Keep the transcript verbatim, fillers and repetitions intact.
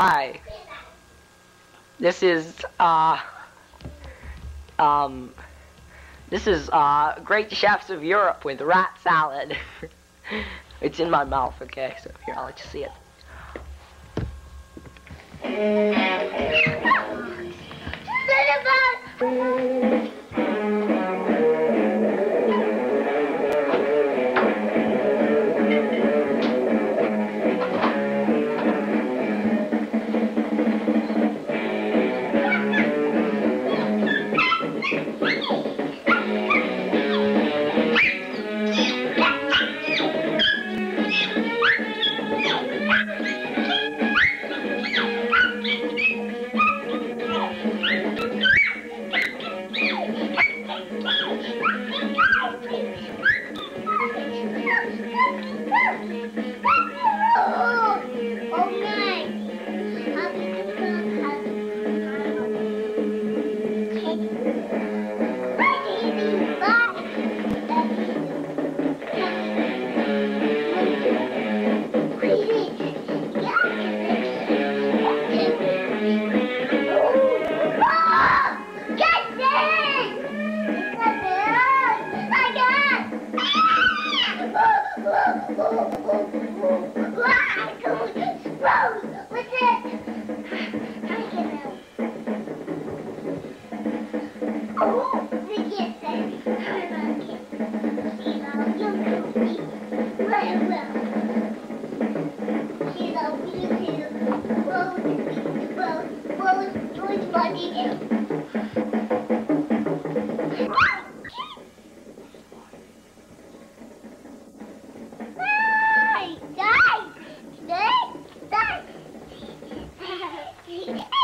Hi. This is uh um this is uh Great Chefs of Europe with Rat Salad. It's in my mouth, okay, so here, I'll let you see it. Cinnabon! Hey, guys! Hey, guys!